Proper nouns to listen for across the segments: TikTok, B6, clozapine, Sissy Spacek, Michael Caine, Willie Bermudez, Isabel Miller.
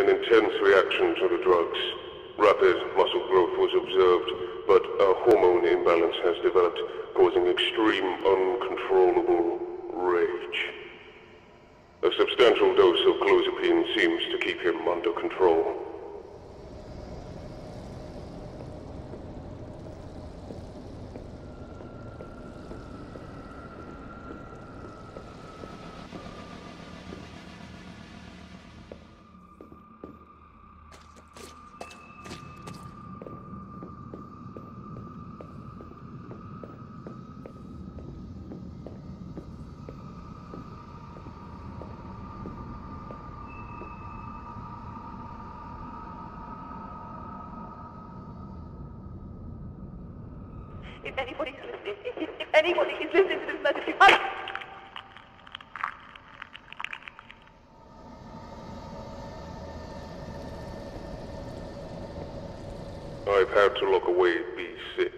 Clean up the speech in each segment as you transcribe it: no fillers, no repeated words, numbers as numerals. An intense reaction to the drugs. Rapid muscle growth was observed, but a hormone imbalance has developed, causing extreme uncontrollable rage. A substantial dose of clozapine seems to keep him under control. Anybody who's listening to this message, I've had to lock away B6.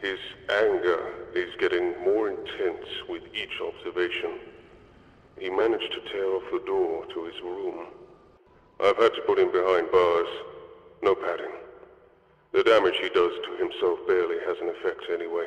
His anger is getting more intense with each observation. He managed to tear off the door to his room. I've had to put him behind bars. No padding. The damage he does to himself barely has an effect anyway.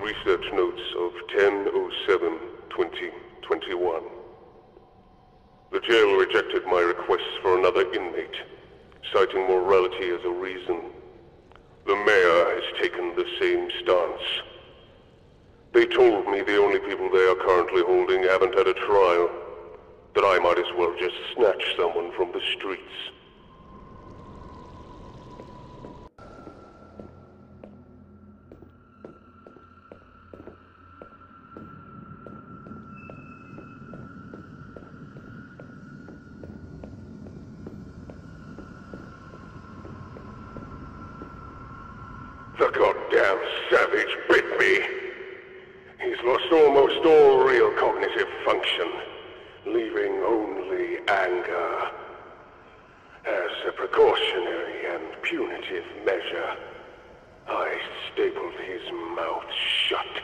Research notes of 10/07/2021. The jail rejected my requests for another inmate, citing morality as a reason. The mayor has taken the same stance. They told me the only people they are currently holding haven't had a trial, that I might as well just snatch someone from the streets. The goddamn savage bit me. He's lost almost all real cognitive function, leaving only anger. As a precautionary and punitive measure, I stapled his mouth shut.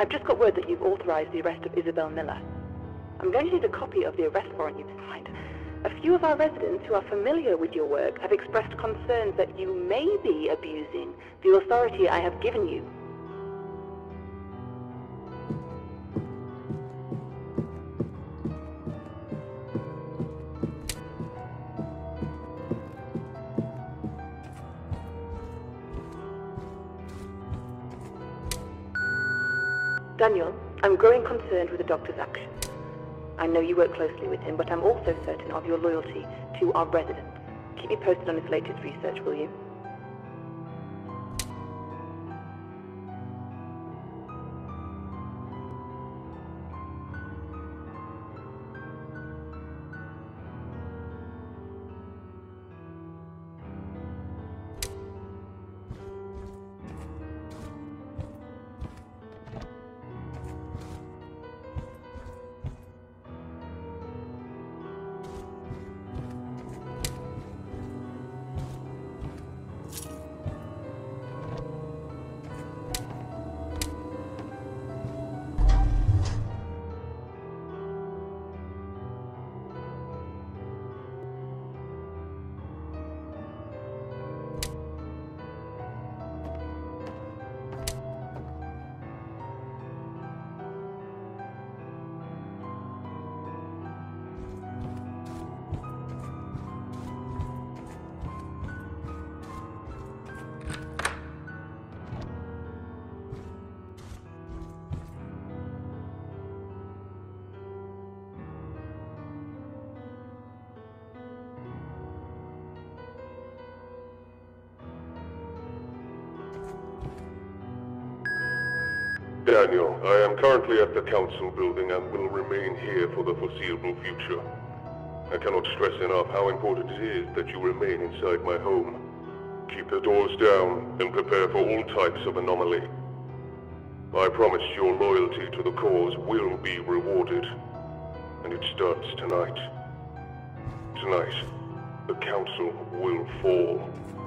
I've just got word that you've authorized the arrest of Isabel Miller. I'm going to need a copy of the arrest warrant you've signed. A few of our residents who are familiar with your work have expressed concerns that you may be abusing the authority I have given you. Daniel, I'm growing concerned with the doctor's actions. I know you work closely with him, but I'm also certain of your loyalty to our residents. Keep me posted on his latest research, will you? Daniel, I am currently at the council building and will remain here for the foreseeable future. I cannot stress enough how important it is that you remain inside my home. Keep the doors down and prepare for all types of anomaly. I promise your loyalty to the cause will be rewarded, and it starts tonight. Tonight, the council will fall.